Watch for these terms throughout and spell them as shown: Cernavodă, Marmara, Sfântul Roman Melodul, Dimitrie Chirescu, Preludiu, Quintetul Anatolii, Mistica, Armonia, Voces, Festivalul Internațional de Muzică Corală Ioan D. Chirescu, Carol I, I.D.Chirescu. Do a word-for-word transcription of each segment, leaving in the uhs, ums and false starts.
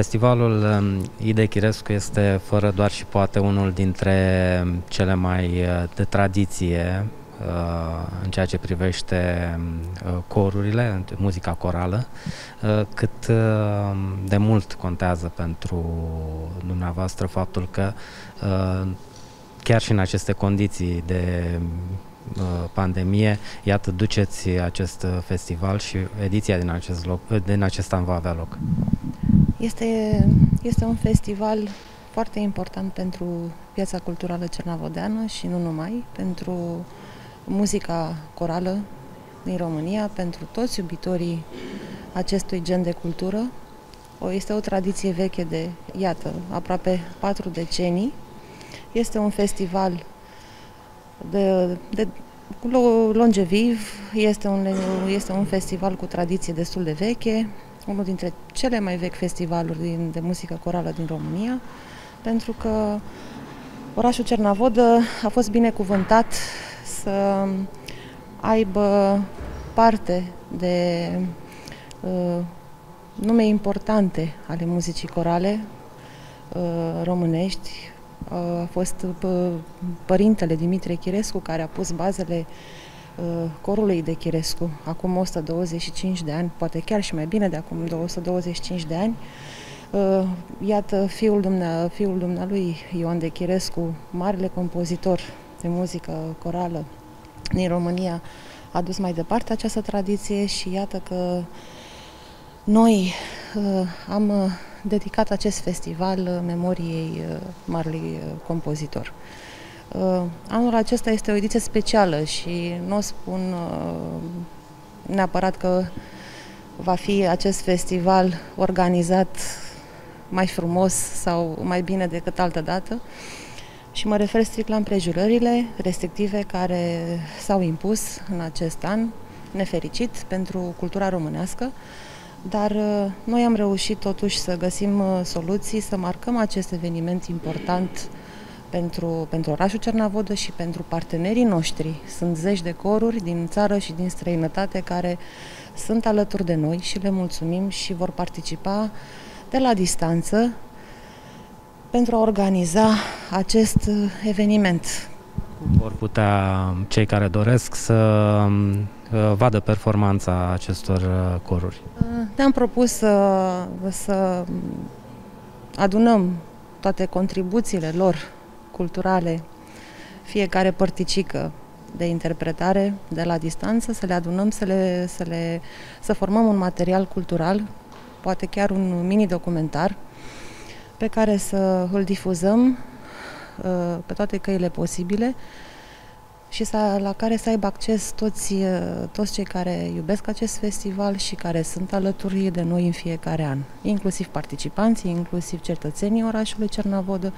Festivalul I D Chirescu este fără doar și poate unul dintre cele mai de tradiție în ceea ce privește corurile, muzica corală, cât de mult contează pentru dumneavoastră faptul că chiar și în aceste condiții de pandemie, iată, duceți acest festival și ediția din acest, loc, din acest an va avea loc. Este, este un festival foarte important pentru viața culturală cernavodăană și nu numai, pentru muzica corală din România, pentru toți iubitorii acestui gen de cultură. Este o tradiție veche de, iată, aproape patru decenii. Este un festival de, de longeviv, este un, este un festival cu tradiție destul de veche, unul dintre cele mai vechi festivaluri din, de muzică corală din România, pentru că orașul Cernavodă a fost binecuvântat să aibă parte de uh, nume importante ale muzicii corale uh, românești. Uh, a fost uh, părintele Dimitrie Chirescu, care a pus bazele uh, corului de Chirescu acum o sută douăzeci și cinci de ani, poate chiar și mai bine, de acum două sute douăzeci și cinci de ani. Uh, iată, fiul, dumnea, fiul dumnealui Ioan D. Chirescu, marele compozitor de muzică corală din România, a dus mai departe această tradiție și iată că noi uh, am dedicat acest festival uh, memoriei uh, marelui uh, compozitor. Uh, anul acesta este o ediție specială și nu spun uh, neapărat că va fi acest festival organizat mai frumos sau mai bine decât altă dată. Și mă refer strict la împrejurările restrictive care s-au impus în acest an, nefericit pentru cultura românească, dar noi am reușit totuși să găsim soluții, să marcăm acest eveniment important pentru, pentru orașul Cernavodă și pentru partenerii noștri. Sunt zeci de coruri din țară și din străinătate care sunt alături de noi și le mulțumim și vor participa de la distanță pentru a organiza acest eveniment. Vor putea cei care doresc să vadă performanța acestor coruri. Ne-am propus să, să adunăm toate contribuțiile lor culturale, fiecare părticică de interpretare de la distanță, să le adunăm, să, le, să, le, să formăm un material cultural, poate chiar un mini-documentar, pe care să îl difuzăm uh, pe toate căile posibile și să, la care să aibă acces toți, uh, toți cei care iubesc acest festival și care sunt alături de noi în fiecare an, inclusiv participanții, inclusiv cetățenii orașului Cernavodă,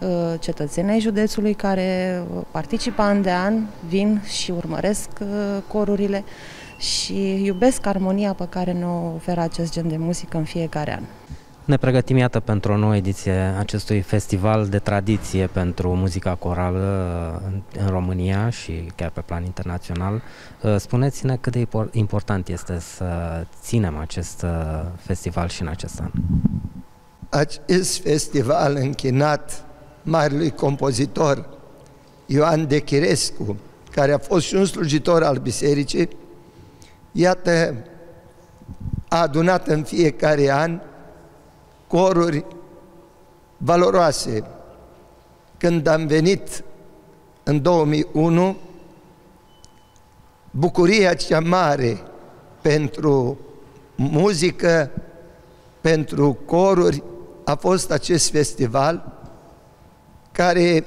uh, cetățenii județului care participă an de an, vin și urmăresc uh, corurile și iubesc armonia pe care ne oferă acest gen de muzică în fiecare an. Ne pregătim, iată, pentru o nouă ediție acestui festival de tradiție pentru muzica corală în România și chiar pe plan internațional. Spuneți-ne cât de important este să ținem acest festival și în acest an. Acest festival închinat marelui compozitor Ioan D. Chirescu, care a fost și un slujitor al bisericii, iată, a adunat în fiecare an coruri valoroase. Când am venit în două mii unu, bucuria cea mare pentru muzică, pentru coruri, a fost acest festival, care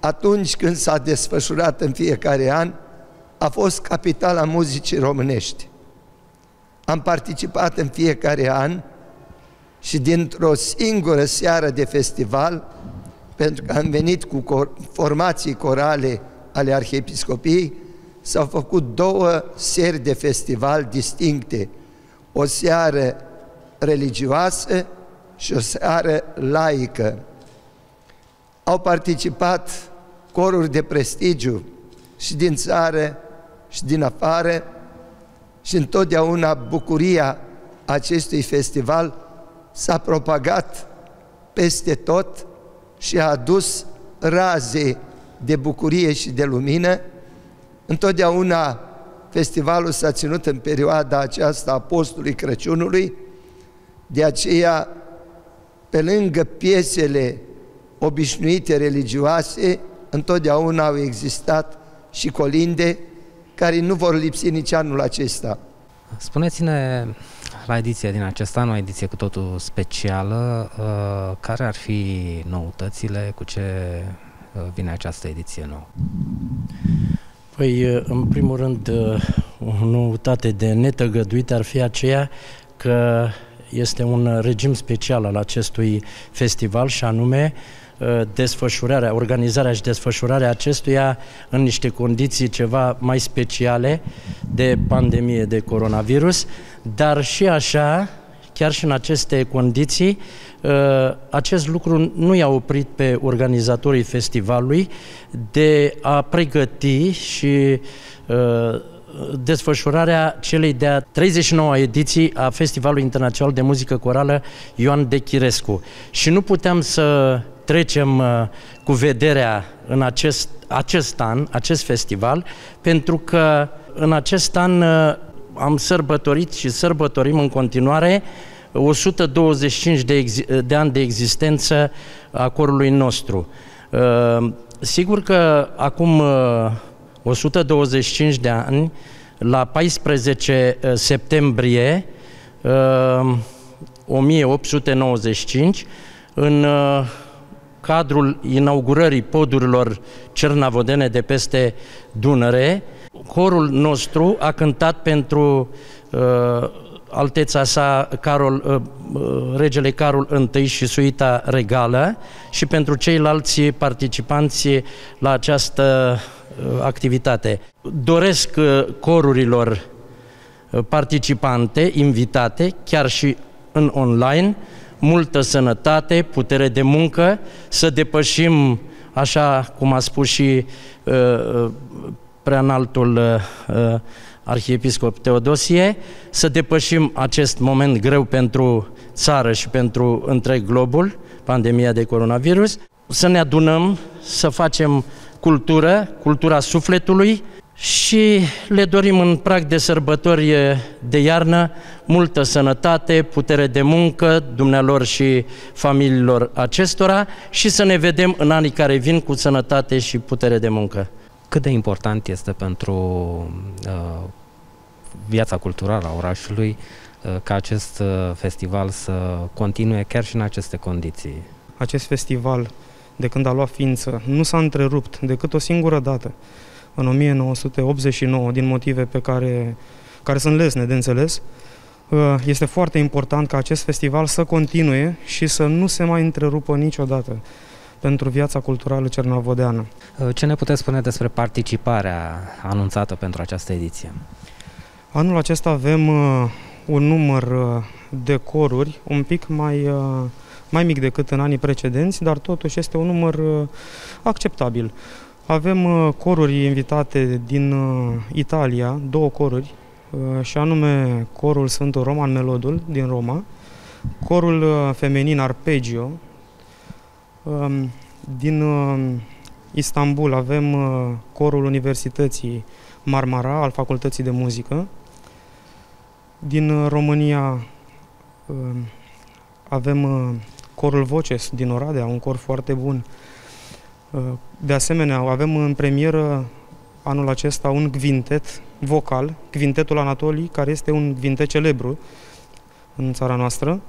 atunci când s-a desfășurat în fiecare an, a fost capitala muzicii românești. Am participat în fiecare an și dintr-o singură seară de festival, pentru că am venit cu cor formații corale ale Arhiepiscopiei, s-au făcut două seri de festival distincte, o seară religioasă și o seară laică. Au participat coruri de prestigiu și din țară și din afară și întotdeauna bucuria acestui festival s-a propagat peste tot și a adus raze de bucurie și de lumină. Întotdeauna festivalul s-a ținut în perioada aceasta a postului Crăciunului, de aceea, pe lângă piesele obișnuite religioase, întotdeauna au existat și colinde care nu vor lipsi nici anul acesta. Spuneți-ne, la ediția din acest an, o ediție cu totul specială, care ar fi noutățile, cu ce vine această ediție nouă? Păi, în primul rând, o noutate de netăgăduit ar fi aceea că este un regim special al acestui festival și anume desfășurarea, organizarea și desfășurarea acestuia în niște condiții ceva mai speciale de pandemie de coronavirus, dar și așa, chiar și în aceste condiții, acest lucru nu i-a oprit pe organizatorii festivalului de a pregăti și desfășurarea celei de-a treizeci și noua ediții a Festivalului Internațional de Muzică Corală Ioan D. Chirescu. Și nu puteam să trecem cu vederea în acest, acest an, acest festival, pentru că în acest an am sărbătorit și sărbătorim în continuare o sută douăzeci și cinci de, de ani de existență a corului nostru. Sigur că acum o sută douăzeci și cinci de ani, la paisprezece septembrie o mie opt sute nouăzeci și cinci, în cadrul inaugurării podurilor cernavodene de peste Dunăre, corul nostru a cântat pentru uh, alteța sa Carol, uh, regele Carol întâi și suita regală și pentru ceilalți participanți la această uh, activitate. Doresc uh, corurilor uh, participante, invitate, chiar și în online, multă sănătate, putere de muncă, să depășim, așa cum a spus și uh, preanaltul uh, arhiepiscop Teodosie, să depășim acest moment greu pentru țară și pentru întreg globul, pandemia de coronavirus, să ne adunăm, să facem cultură, cultura sufletului, și le dorim în prag de sărbători de iarnă multă sănătate, putere de muncă dumnealor și familiilor acestora și să ne vedem în anii care vin cu sănătate și putere de muncă. Cât de important este pentru uh, viața culturală a orașului uh, ca acest uh, festival să continue chiar și în aceste condiții? Acest festival, de când a luat ființă, nu s-a întrerupt decât o singură dată, în o mie nouă sute optzeci și nouă, din motive pe care, care sunt lesne de înțeles. Este foarte important ca acest festival să continue și să nu se mai întrerupă niciodată pentru viața culturală cernavoddeană. Ce ne puteți spune despre participarea anunțată pentru această ediție? Anul acesta avem un număr de coruri un pic mai, mai mic decât în anii precedenți, dar totuși este un număr acceptabil. Avem coruri invitate din Italia, două coruri, și anume corul Sfântul Roman Melodul din Roma, corul feminin Arpeggio din Istanbul, avem corul Universității Marmara al Facultății de Muzică, din România avem corul Voces din Oradea, un cor foarte bun. De asemenea, avem în premieră anul acesta un quintet vocal, Quintetul Anatolii, care este un quintet celebru în țara noastră,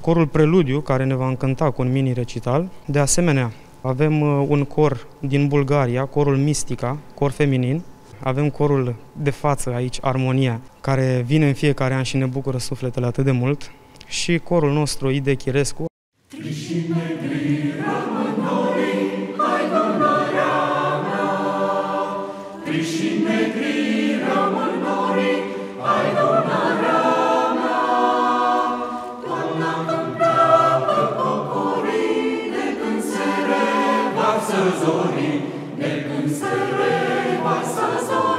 corul Preludiu, care ne va încânta cu un mini-recital. De asemenea, avem un cor din Bulgaria, corul Mistica, cor feminin. Avem corul de față aici, Armonia, care vine în fiecare an și ne bucură sufletele atât de mult, și corul nostru I. D. Chirescu. Să zorim, de când se revarsă zorii.